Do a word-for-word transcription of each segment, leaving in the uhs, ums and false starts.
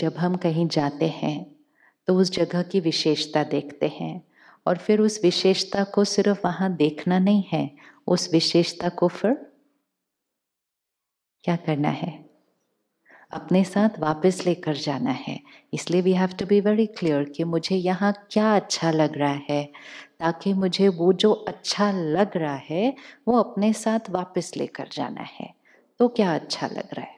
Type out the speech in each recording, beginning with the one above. जब हम कहीं जाते हैं तो उस जगह की विशेषता देखते हैं और फिर उस विशेषता को सिर्फ वहाँ देखना नहीं है, उस विशेषता को फिर क्या करना है, अपने साथ वापस लेकर जाना है। इसलिए we have to be very clear कि मुझे यहाँ क्या अच्छा लग रहा है, ताकि मुझे वो जो अच्छा लग रहा है वो अपने साथ वापस लेकर जाना है। तो क्या अच्छा लग रहा है,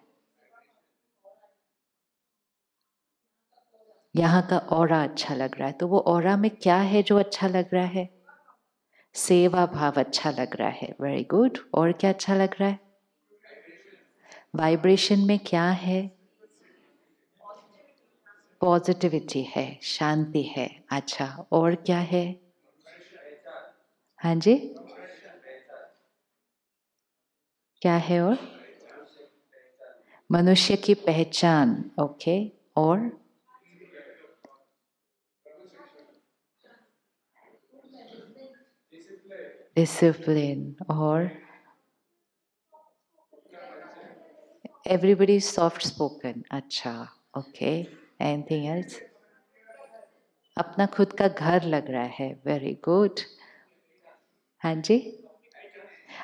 यहाँ का ऑरा अच्छा लग रहा है, तो वो ऑरा में क्या है जो अच्छा लग रहा है, सेवा भाव अच्छा लग रहा है, वेरी गुड। और क्या अच्छा लग रहा है, वाइब्रेशन में क्या है, पॉजिटिविटी है, शांति है, अच्छा। और क्या है, हाँ जी क्या है, और मनुष्य की पहचान, ओके। और डिसिप्लिन, और everybody is soft spoken, अच्छा, okay, anything else, अपना खुद का घर लग रहा है, very good, हाँ जी,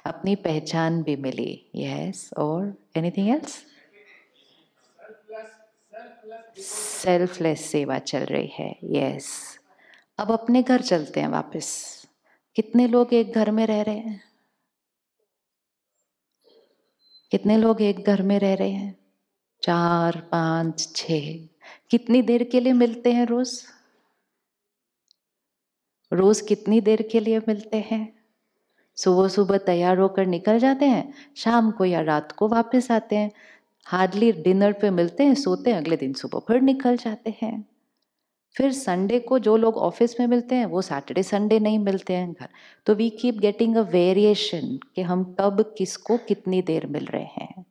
अपनी पहचान भी मिली, yes, और anything else, selfless सेवा चल रही है, yes। अब अपने घर चलते हैं वापस। कितने लोग एक घर में रह रहे हैं, कितने लोग एक घर में रह रहे हैं, चार पांच छह, कितनी देर के लिए मिलते हैं रोज, रोज कितनी देर के लिए मिलते हैं, सुबह सुबह तैयार होकर निकल जाते हैं, शाम को या रात को वापस आते हैं, हार्डली डिनर पे मिलते हैं, सोते हैं, अगले दिन सुबह फिर निकल जाते हैं। फिर संडे को जो लोग ऑफिस में मिलते हैं वो सैटरडे संडे नहीं मिलते हैं घर। तो we keep getting a variation कि हम कब किसको कितनी देर मिल रहे हैं।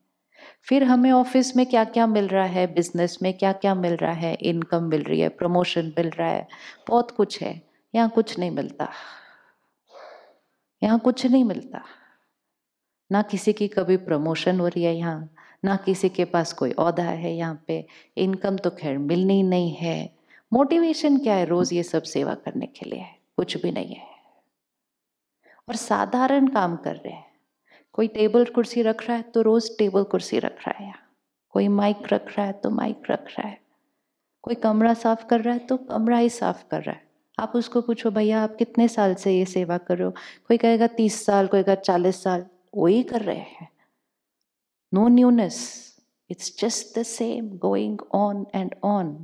फिर हमें ऑफिस में क्या क्या मिल रहा है, बिजनेस में क्या क्या मिल रहा है, इनकम मिल रही है, प्रमोशन मिल रहा है, बहुत कुछ है। यहाँ कुछ नहीं मिलता, यहाँ कुछ नहीं मिलता, ना किसी की कभी प्रमोशन हो रही है यहाँ, ना किसी के पास कोई औहदा है यहाँ पे, इनकम तो खैर मिलनी नहीं है। मोटिवेशन क्या है रोज ये सब सेवा करने के लिए, कुछ भी नहीं है। और साधारण काम कर रहे हैं, कोई टेबल कुर्सी रख रहा है तो रोज टेबल कुर्सी रख रहा है, कोई माइक रख रहा है तो माइक रख रहा है, कोई कमरा साफ कर रहा है तो कमरा ही साफ कर रहा है। आप उसको पूछो भैया आप कितने साल से ये सेवा कर रहे हो, कोई कहेगा तीस साल, कोई कहेगा चालीस साल, वही कर रहे हैं। No newness, it's just the same going on and on.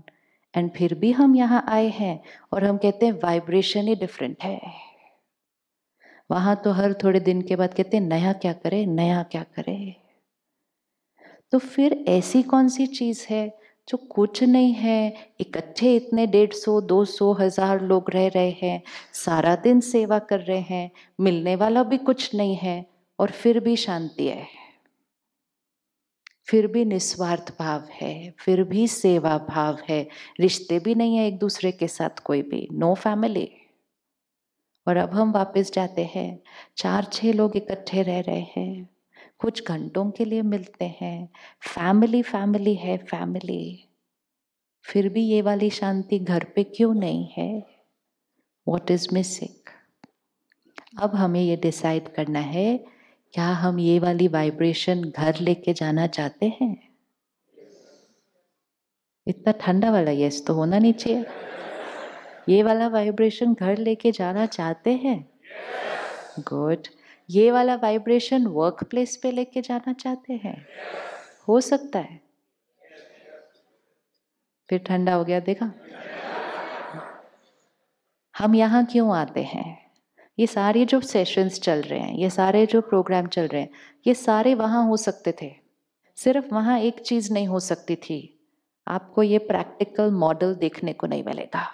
And फिर भी हम यहाँ आए हैं और हम कहते हैं वाइब्रेशन ही डिफरेंट है। वहाँ तो हर थोड़े दिन के बाद कहते हैं नया क्या करे, नया क्या करे। तो फिर ऐसी कौन सी चीज़ है जो कुछ नहीं है, इकट्ठे इतने डेढ़ सौ दो सौ हजार लोग रह रहे हैं, सारा दिन सेवा कर रहे हैं, मिलने वाला भी कुछ नहीं है, और फिर भी शांति है, फिर भी निस्वार्थ भाव है, फिर भी सेवा भाव है, रिश्ते भी नहीं है एक दूसरे के साथ, कोई भी नो फैमिली। और अब हम वापस जाते हैं, चार छः लोग इकट्ठे रह रहे हैं, कुछ घंटों के लिए मिलते हैं, फैमिली फैमिली है फैमिली, फिर भी ये वाली शांति घर पे क्यों नहीं है, व्हाट इज मिसिंग। अब हमें ये डिसाइड करना है, क्या हम ये वाली वाइब्रेशन घर लेके जाना चाहते हैं। इतना ठंडा वाला यस तो होना नहीं चाहिए। ये वाला वाइब्रेशन घर लेके जाना चाहते हैं, गुड। ये वाला वाइब्रेशन वर्क प्लेस पे लेके जाना चाहते हैं, हो सकता है। फिर ठंडा हो गया, देखा। हम यहाँ क्यों आते हैं, ये सारे जो सेशंस चल रहे हैं, ये सारे जो प्रोग्राम चल रहे हैं, ये सारे वहाँ हो सकते थे, सिर्फ वहाँ एक चीज़ नहीं हो सकती थी, आपको ये प्रैक्टिकल मॉडल देखने को नहीं मिलेगा।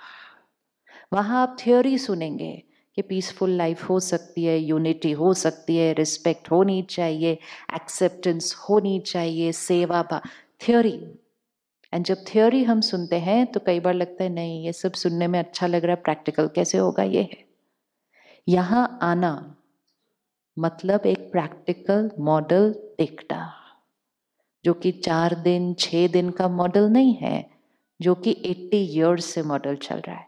वहाँ आप थ्योरी सुनेंगे कि पीसफुल लाइफ हो सकती है, यूनिटी हो सकती है, रिस्पेक्ट होनी चाहिए, एक्सेप्टेंस होनी चाहिए, सेवा भाव, थ्योरी। एंड जब थ्योरी हम सुनते हैं तो कई बार लगता है नहीं ये सब सुनने में अच्छा लग रहा है, प्रैक्टिकल कैसे होगा। ये है यहाँ आना, मतलब एक प्रैक्टिकल मॉडल देखना, जो कि चार दिन छः दिन का मॉडल नहीं है, जो कि अस्सी इयर्स से मॉडल चल रहा है,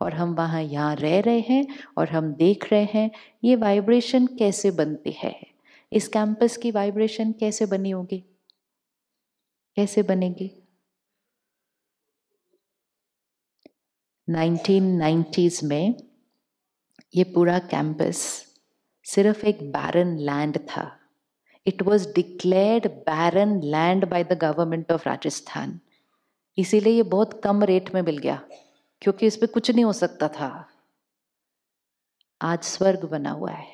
और हम वहाँ यहाँ रह रहे हैं और हम देख रहे हैं ये वाइब्रेशन कैसे बनती है, इस कैंपस की वाइब्रेशन कैसे बनी होगी, कैसे बनेगी। नाइनटीन नाइंटीज़ में ये पूरा कैंपस सिर्फ एक बैरन लैंड था। It was declared barren land by the government of Rajasthan, इसीलिए ये बहुत कम रेट में मिल गया क्योंकि इस पर कुछ नहीं हो सकता था। आज स्वर्ग बना हुआ है,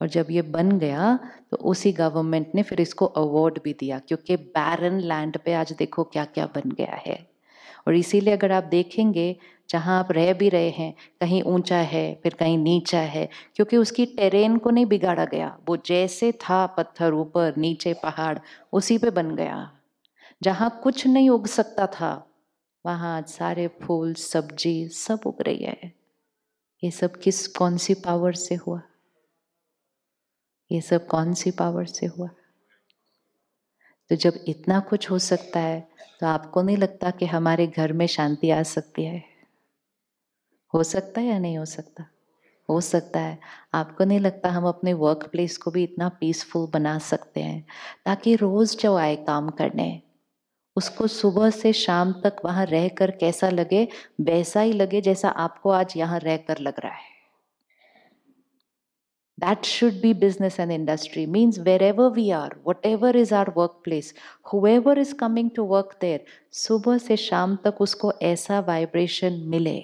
और जब ये बन गया तो उसी गवर्नमेंट ने फिर इसको अवार्ड भी दिया क्योंकि बैरन लैंड पे आज देखो क्या क्या बन गया है। और इसीलिए अगर आप देखेंगे जहाँ आप रह भी रहे हैं कहीं ऊंचा है फिर कहीं नीचा है, क्योंकि उसकी टेरेन को नहीं बिगाड़ा गया, वो जैसे था पत्थर ऊपर नीचे पहाड़ उसी पे बन गया। जहाँ कुछ नहीं उग सकता था वहाँ आज सारे फूल सब्जी सब उग रही है। ये सब किस कौन सी पावर से हुआ, ये सब कौन सी पावर से हुआ? तो जब इतना कुछ हो सकता है तो आपको नहीं लगता कि हमारे घर में शांति आ सकती है? हो सकता है या नहीं हो सकता? हो सकता है। आपको नहीं लगता हम अपने वर्क प्लेस को भी इतना पीसफुल बना सकते हैं ताकि रोज़ जो आए काम करने उसको सुबह से शाम तक वहाँ रह कर कैसा लगे वैसा ही लगे जैसा आपको आज यहाँ रह कर लग रहा है। That should be business and industry. Means wherever we are, whatever is our workplace, whoever is coming to work there, सुबह से शाम तक उसको ऐसा वाइब्रेशन मिले,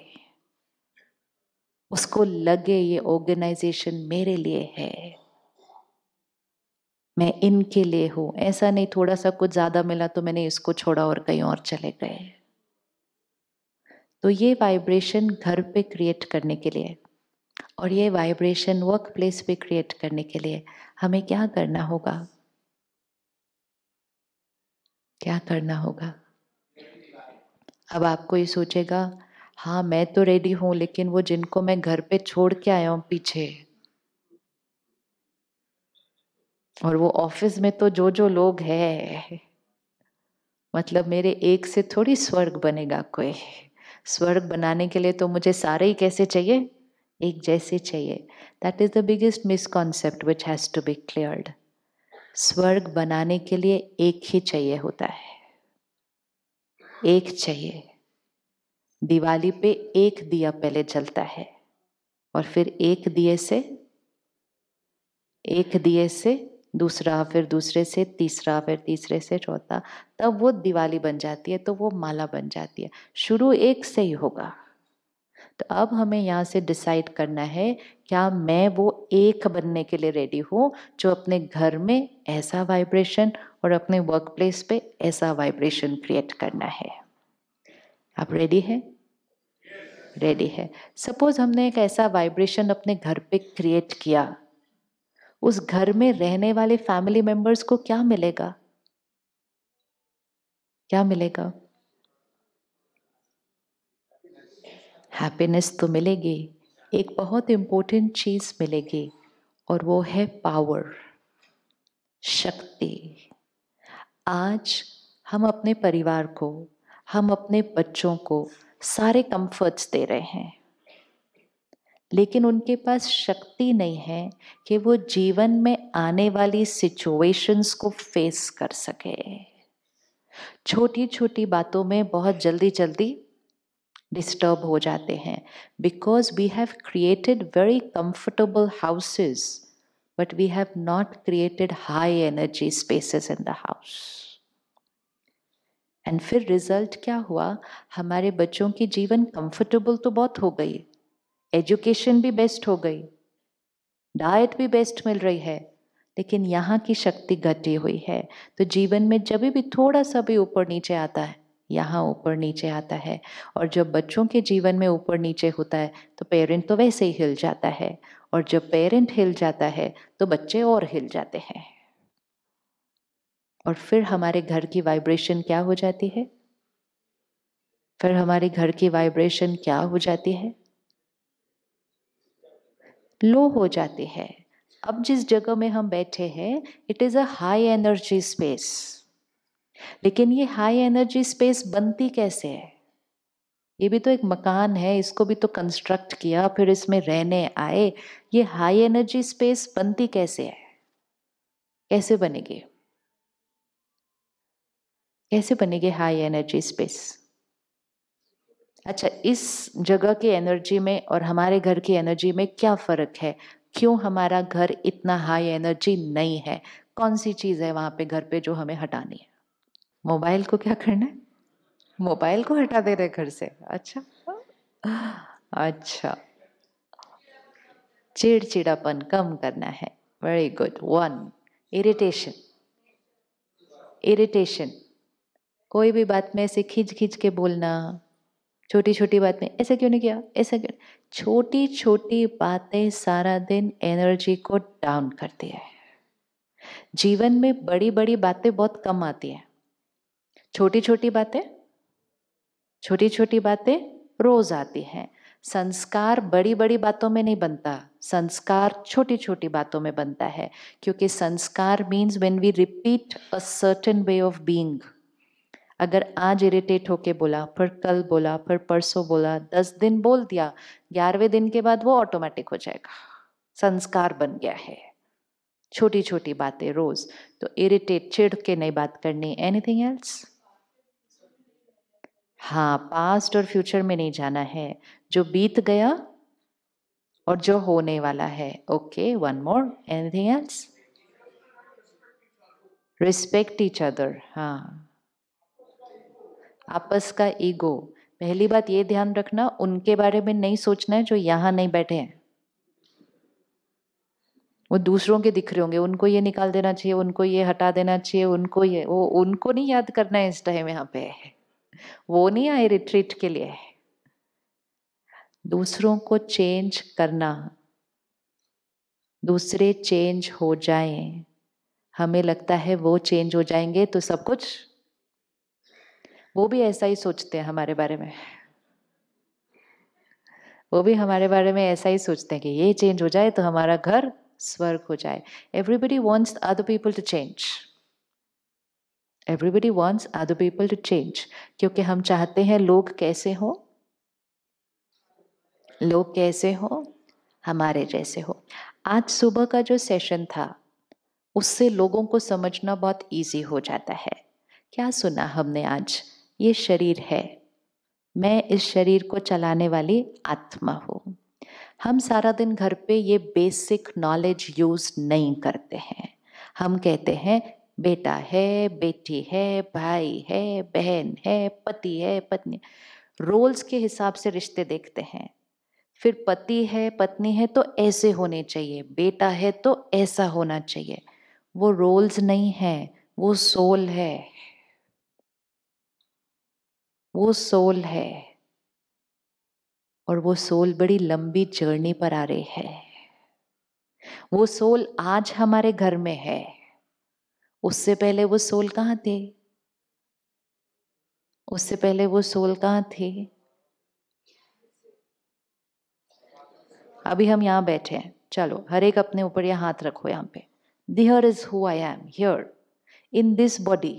उसको लगे ये ऑर्गेनाइजेशन मेरे लिए है, मैं इनके लिए हूँ। ऐसा नहीं थोड़ा सा कुछ ज़्यादा मिला तो मैंने इसको छोड़ा और कहीं और चले गए। तो ये वाइब्रेशन घर पे क्रिएट करने के लिए और ये वाइब्रेशन वर्क प्लेस पे क्रिएट करने के लिए हमें क्या करना होगा? क्या करना होगा? अब आपको ये सोचेगा हाँ मैं तो रेडी हूँ, लेकिन वो जिनको मैं घर पे छोड़ के आया हूँ पीछे, और वो ऑफिस में तो जो जो लोग हैं, मतलब मेरे एक से थोड़ी स्वर्ग बनेगा कोई। स्वर्ग बनाने के लिए तो मुझे सारे ही कैसे चाहिए, एक जैसे चाहिए। That is the biggest misconception which has to be cleared. स्वर्ग बनाने के लिए एक ही चाहिए होता है, एक चाहिए। दिवाली पे एक दिया पहले जलता है और फिर एक दिए से एक दिए से दूसरा, फिर दूसरे से तीसरा, फिर तीसरे से चौथा, तब वो दिवाली बन जाती है, तो वो माला बन जाती है। शुरू एक से ही होगा। तो अब हमें यहाँ से डिसाइड करना है क्या मैं वो एक बनने के लिए रेडी हूँ जो अपने घर में ऐसा वाइब्रेशन और अपने वर्क प्लेस पे ऐसा वाइब्रेशन क्रिएट करना है। आप रेडी हैं? रेडी है। सपोज हमने एक ऐसा वाइब्रेशन अपने घर पे क्रिएट किया, उस घर में रहने वाले फैमिली मेंबर्स को क्या मिलेगा? क्या मिलेगा? हैप्पीनेस तो मिलेगी, एक बहुत इम्पोर्टेंट चीज़ मिलेगी, और वो है पावर, शक्ति। आज हम अपने परिवार को, हम अपने बच्चों को सारे कंफर्ट्स दे रहे हैं, लेकिन उनके पास शक्ति नहीं है कि वो जीवन में आने वाली सिचुएशंस को फेस कर सके। छोटी छोटी बातों में बहुत जल्दी जल्दी डिस्टर्ब हो जाते हैं, because we have created very comfortable houses but we have not created high energy spaces in the house. And फिर रिजल्ट क्या हुआ? हमारे बच्चों की जीवन कंफर्टेबल तो बहुत हो गई, एजुकेशन भी बेस्ट हो गई, डाइट भी बेस्ट मिल रही है, लेकिन यहाँ की शक्ति घटी हुई है। तो जीवन में जब भी थोड़ा सा भी ऊपर नीचे आता है, यहाँ ऊपर नीचे आता है, और जब बच्चों के जीवन में ऊपर नीचे होता है तो पेरेंट तो वैसे ही हिल जाता है, और जब पेरेंट हिल जाता है तो बच्चे और हिल जाते हैं, और फिर हमारे घर की वाइब्रेशन क्या हो जाती है? फिर हमारे घर की वाइब्रेशन क्या हो जाती है? लो हो जाती है। अब जिस जगह में हम बैठे हैं it is a high energy space, लेकिन ये हाई एनर्जी स्पेस बनती कैसे है? ये भी तो एक मकान है, इसको भी तो कंस्ट्रक्ट किया, फिर इसमें रहने आए। ये हाई एनर्जी स्पेस बनती कैसे है? कैसे बनेगी कैसे बनेगी हाई एनर्जी स्पेस? अच्छा, इस जगह की एनर्जी में और हमारे घर की एनर्जी में क्या फ़र्क है? क्यों हमारा घर इतना हाई एनर्जी नहीं है? कौन सी चीज़ है वहाँ पे घर पे जो हमें हटानी है? मोबाइल को क्या करना है? मोबाइल को हटा दे रहे घर से। अच्छा अच्छा चिड़चिड़ापन कम करना है। Very good. One, irritation. Irritation कोई भी बात में ऐसे खींच खींच के बोलना, छोटी छोटी बात में ऐसा क्यों नहीं किया, ऐसा क्यों? छोटी छोटी बातें सारा दिन एनर्जी को डाउन करती है। जीवन में बड़ी बड़ी बातें बहुत कम आती हैं। छोटी छोटी बातें छोटी छोटी बातें रोज आती हैं। संस्कार बड़ी बड़ी बातों में नहीं बनता, संस्कार छोटी छोटी बातों में बनता है, क्योंकि संस्कार means when we repeat a certain way of being. अगर आज इरिटेट होके बोला, फिर कल बोला, फिर परसों बोला, दस दिन बोल दिया, ग्यारहवें दिन के बाद वो ऑटोमेटिक हो जाएगा, संस्कार बन गया है। छोटी छोटी बातें रोज। तो इरिटेट, चिढ़ के नहीं बात करनी। Anything else? हाँ, पास्ट और फ्यूचर में नहीं जाना है, जो बीत गया और जो होने वाला है। Okay, one more. Anything else? Respect each other. हाँ, आपस का ईगो। पहली बात ये ध्यान रखना, उनके बारे में नहीं सोचना है जो यहाँ नहीं बैठे हैं। वो दूसरों के दिख रहे होंगे, उनको ये निकाल देना चाहिए, उनको ये हटा देना चाहिए, उनको ये वो उनको नहीं याद करना है इस टाइम। यहाँ पे वो नहीं आए रिट्रीट के लिए। दूसरों को चेंज करना, दूसरे चेंज हो जाएं, हमें लगता है वो चेंज हो जाएंगे तो सब कुछ। वो भी ऐसा ही सोचते हैं हमारे बारे में, वो भी हमारे बारे में ऐसा ही सोचते हैं कि ये चेंज हो जाए तो हमारा घर स्वर्ग हो जाए। Everybody wants other people to change, everybody wants other people to change, क्योंकि हम चाहते हैं लोग कैसे हो, लोग कैसे हो, हमारे जैसे हो। आज सुबह का जो सेशन था उससे लोगों को समझना बहुत ईजी हो जाता है। क्या सुना हमने आज? ये शरीर है, मैं इस शरीर को चलाने वाली आत्मा हूँ। हम सारा दिन घर पे ये बेसिक नॉलेज यूज़ नहीं करते हैं। हम कहते हैं बेटा है, बेटी है, भाई है, बहन है, पति है, पत्नी। रोल्स के हिसाब से रिश्ते देखते हैं। फिर पति है, पत्नी है तो ऐसे होने चाहिए, बेटा है तो ऐसा होना चाहिए। वो रोल्स नहीं है, वो सोल है, वो सोल है। और वो सोल बड़ी लंबी जर्नी पर आ रही है। वो सोल आज हमारे घर में है, उससे पहले वो सोल कहाँ थे? उससे पहले वो सोल कहाँ थे? अभी हम यहाँ बैठे हैं। चलो, हर एक अपने ऊपर यहाँ हाथ रखो। यहाँ पे Here is who I am, here in this body.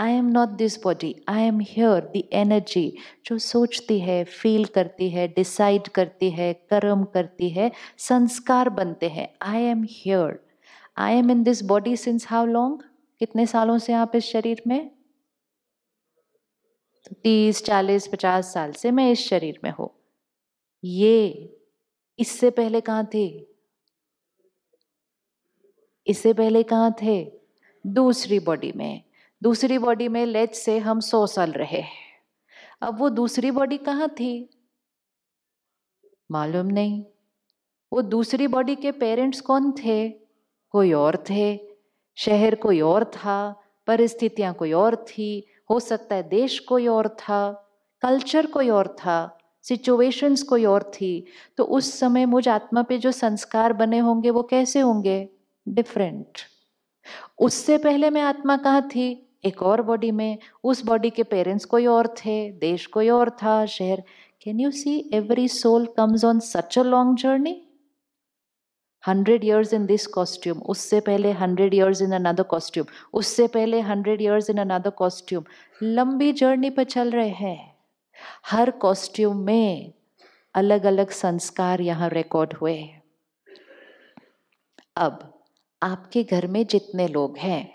I am not this body, I am here. The energy जो सोचती है, फील करती है, डिसाइड करती है, कर्म करती है, संस्कार बनते हैं। I am here. I am in this body since how long? कितने सालों से आप इस शरीर में? तीस, चालीस, पचास साल से मैं इस शरीर में हूँ। ये इससे पहले कहाँ थे? इससे पहले कहाँ थे? दूसरी बॉडी में। दूसरी बॉडी में लेट्स से हम सौ साल रहे। अब वो दूसरी बॉडी कहाँ थी? मालूम नहीं। वो दूसरी बॉडी के पेरेंट्स कौन थे? कोई और थे, शहर कोई और था, परिस्थितियाँ कोई और थी, हो सकता है देश कोई और था, कल्चर कोई और था, सिचुएशंस कोई और थी। तो उस समय मुझ आत्मा पे जो संस्कार बने होंगे वो कैसे होंगे? डिफरेंट। उससे पहले मैं आत्मा कहाँ थी? एक और बॉडी में। उस बॉडी के पेरेंट्स कोई और थे, देश कोई और था, शहर। Can you see every soul comes on such a long journey? Hundred years in this costume, उससे पहले hundred years in another costume, उससे पहले hundred years in another costume, लंबी जर्नी पर चल रहे हैं। हर कॉस्ट्यूम में अलग अलग संस्कार यहाँ रिकॉर्ड हुए। अब आपके घर में जितने लोग हैं,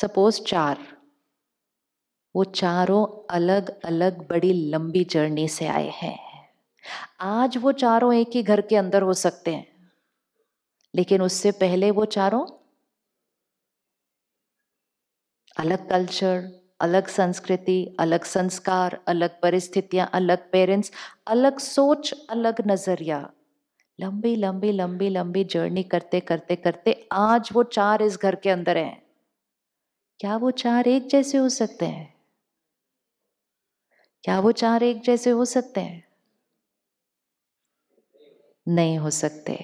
सपोज चार, वो चारों अलग अलग बड़ी लंबी जर्नी से आए हैं। आज वो चारों एक ही घर के अंदर हो सकते हैं, लेकिन उससे पहले वो चारों अलग कल्चर, अलग संस्कृति, अलग संस्कार, अलग परिस्थितियां, अलग पेरेंट्स, अलग सोच, अलग नजरिया, लंबी लंबी लंबी लंबी जर्नी करते करते करते आज वो चार इस घर के अंदर हैं। क्या वो चार एक जैसे हो सकते हैं? क्या वो चार एक जैसे हो सकते हैं? नहीं हो सकते।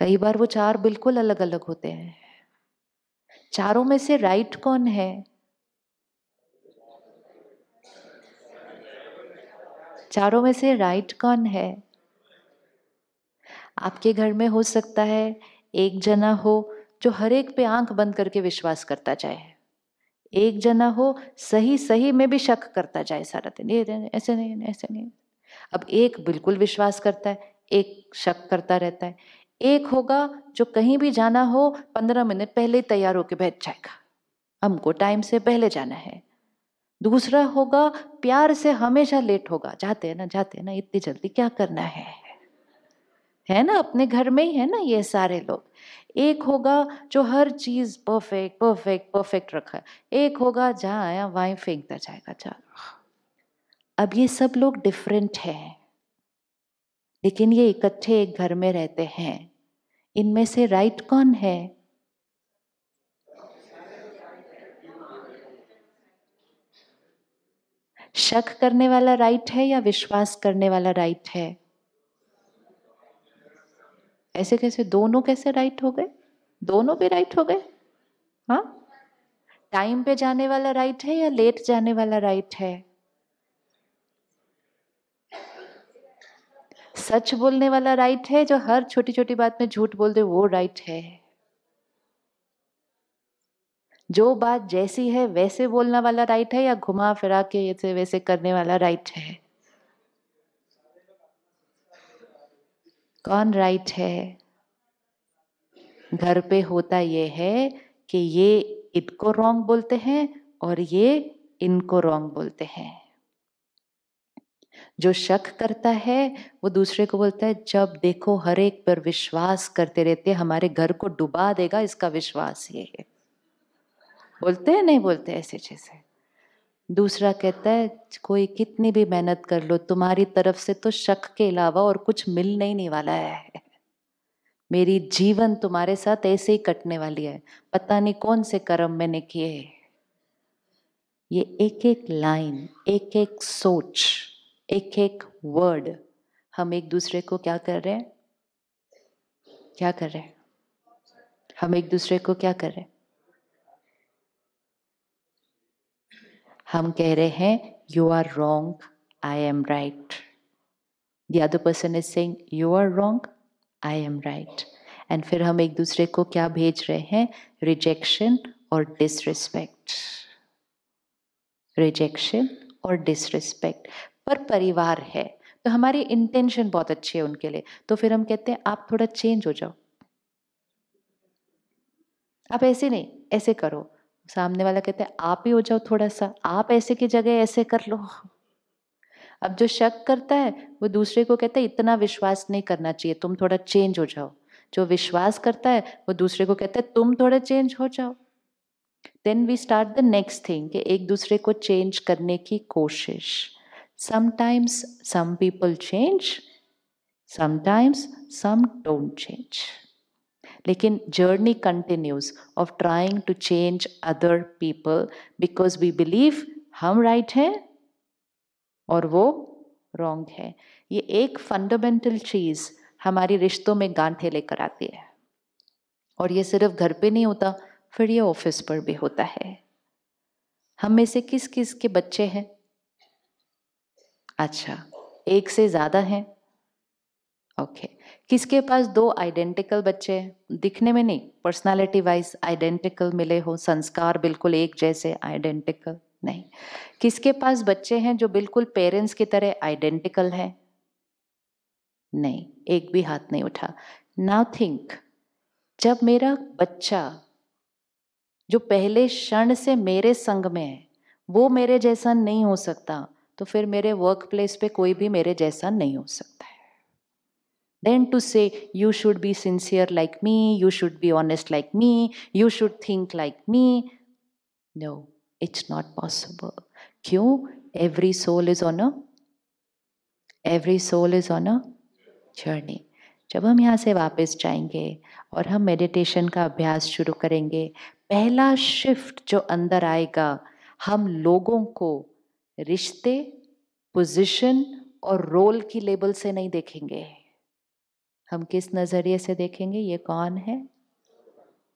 कई बार वो चार बिल्कुल अलग अलग होते हैं। चारों में से राइट कौन है? चारों में से राइट कौन है? आपके घर में हो सकता है एक जना हो जो हर एक पे आंख बंद करके विश्वास करता जाए, एक जना हो सही सही में भी शक करता जाए सारा दिन, ये ऐसे नहीं ऐसे नहीं। अब एक बिल्कुल विश्वास करता है, एक शक करता रहता है, एक होगा जो कहीं भी जाना हो पंद्रह मिनट पहले तैयार होके बैठ जाएगा, हमको टाइम से पहले जाना है। दूसरा होगा प्यार से हमेशा लेट होगा, जाते हैं ना जाते हैं ना, इतनी जल्दी क्या करना है, है ना, अपने घर में ही है ना ये सारे लोग। एक होगा जो हर चीज परफेक्ट परफेक्ट परफेक्ट रखा, एक होगा जहाँ आया वहीं फेंकता जाएगा चारों। अब ये सब लोग डिफरेंट हैं, लेकिन ये इकट्ठे एक घर में रहते हैं। इनमें से राइट कौन है? शक करने वाला राइट है या विश्वास करने वाला राइट है? ऐसे कैसे, दोनों कैसे राइट हो गए? दोनों भी राइट हो गए। हाँ, टाइम पे जाने वाला राइट है या लेट जाने वाला राइट है? सच बोलने वाला राइट है जो हर छोटी छोटी बात में झूठ बोल दे, वो राइट है। जो बात जैसी है वैसे बोलने वाला राइट है या घुमा फिरा के ऐसे वैसे करने वाला राइट है? कौन राइट है? घर पे होता ये है कि ये इनको रॉन्ग बोलते हैं और ये इनको रॉन्ग बोलते हैं। जो शक करता है वो दूसरे को बोलता है जब देखो हर एक पर विश्वास करते रहते, हमारे घर को डुबा देगा इसका विश्वास, ये है बोलते हैं, नहीं बोलते ऐसी चीजें। दूसरा कहता है कोई कितनी भी मेहनत कर लो, तुम्हारी तरफ से तो शक के अलावा और कुछ मिलने ही नहीं वाला है, मेरी जीवन तुम्हारे साथ ऐसे ही कटने वाली है, पता नहीं कौन से कर्म मैंने किए। ये एक एक लाइन, एक एक सोच, एक एक वर्ड हम एक दूसरे को क्या कर रहे हैं, क्या कर रहे हैं हम एक दूसरे को क्या कर रहे हैं? हम कह रहे हैं you are wrong, I am right. The other person is saying you are wrong, I am right. And फिर हम एक दूसरे को क्या भेज रहे हैं? रिजेक्शन और डिसरिस्पेक्ट, रिजेक्शन और डिसरिस्पेक्ट। पर परिवार है तो हमारी इंटेंशन बहुत अच्छी है उनके लिए, तो फिर हम कहते हैं आप थोड़ा चेंज हो जाओ, आप ऐसे नहीं ऐसे करो। सामने वाला कहते हैं आप ही हो जाओ थोड़ा सा, आप ऐसे की जगह ऐसे कर लो। अब जो शक करता है वो दूसरे को कहता है इतना विश्वास नहीं करना चाहिए, तुम थोड़ा चेंज हो जाओ। जो विश्वास करता है वो दूसरे को कहता है तुम थोड़ा चेंज हो जाओ। Then we start the next thing कि एक दूसरे को चेंज करने की कोशिश। Sometimes some people change, sometimes some don't change. Lekin journey continues of trying to change other people because we believe हम right हैं और वो wrong है। ये एक fundamental चीज़ हमारी रिश्तों में गांठें लेकर आती है, और ये सिर्फ घर पे नहीं होता, फिर ये ऑफिस पर भी होता है। हम में से किस किस के बच्चे हैं? अच्छा, एक से ज्यादा हैं, ओके। किसके पास दो आइडेंटिकल बच्चे दिखने में नहीं, पर्सनालिटी वाइज आइडेंटिकल मिले हो, संस्कार बिल्कुल एक जैसे, आइडेंटिकल नहीं। किसके पास बच्चे हैं जो बिल्कुल पेरेंट्स की तरह आइडेंटिकल हैं? नहीं, एक भी हाथ नहीं उठा। नाउ थिंक, जब मेरा बच्चा जो पहले क्षण से मेरे संग में है वो मेरे जैसा नहीं हो सकता, तो फिर मेरे वर्क प्लेस पे कोई भी मेरे जैसा नहीं हो सकता है। Then to say you should be sincere like me, you should be honest like me, you should think like me, no, it's not possible. क्यों? Every soul is on a every soul is on a journey. जब हम यहाँ से वापस जाएंगे और हम meditation का अभ्यास शुरू करेंगे, पहला शिफ्ट जो अंदर आएगा, हम लोगों को रिश्ते, पोजीशन और रोल की लेबल से नहीं देखेंगे। हम किस नज़रिए से देखेंगे? ये कौन है,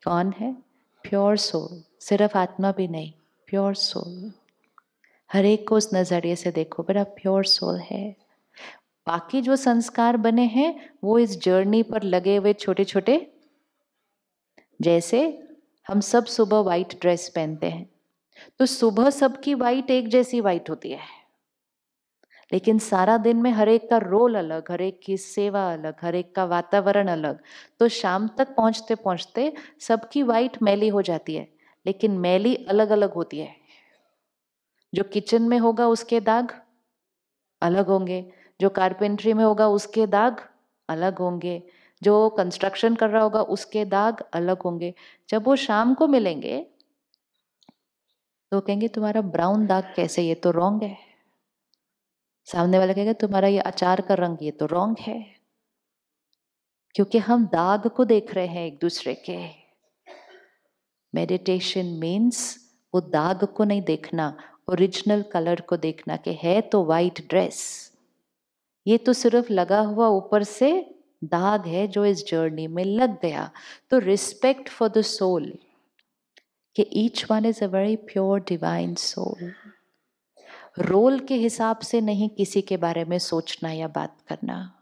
कौन है? प्योर सोल, सिर्फ आत्मा भी नहीं, प्योर सोल। हर एक को उस नज़रिए से देखो, बड़ा प्योर सोल है। बाकी जो संस्कार बने हैं वो इस जर्नी पर लगे हुए छोटे छोटे, जैसे हम सब सुबह वाइट ड्रेस पहनते हैं, तो सुबह सबकी वाइट एक जैसी वाइट होती है, लेकिन सारा दिन में हर एक का रोल अलग, हर एक की सेवा अलग, हर एक का वातावरण अलग, तो शाम तक पहुंचते पहुंचते सबकी वाइट मैली हो जाती है, लेकिन मैली अलग अलग होती है। जो किचन में होगा उसके दाग अलग होंगे, जो कारपेंट्री में होगा उसके दाग अलग होंगे, जो कंस्ट्रक्शन कर रहा होगा उसके दाग अलग होंगे। जब वो शाम को मिलेंगे तो कहेंगे तुम्हारा ब्राउन दाग कैसे, ये तो रॉन्ग है। सामने वाला कहेगा तुम्हारा ये अचार का रंग, ये तो रॉन्ग है। क्योंकि हम दाग को देख रहे हैं एक दूसरे के। मेडिटेशन मीन्स वो दाग को नहीं देखना, ओरिजिनल कलर को देखना कि है तो वाइट ड्रेस, ये तो सिर्फ लगा हुआ ऊपर से दाग है जो इस जर्नी में लग गया। तो रिस्पेक्ट फॉर द सोल, कि each one is a very pure divine soul. Role के हिसाब से नहीं किसी के बारे में सोचना या बात करना।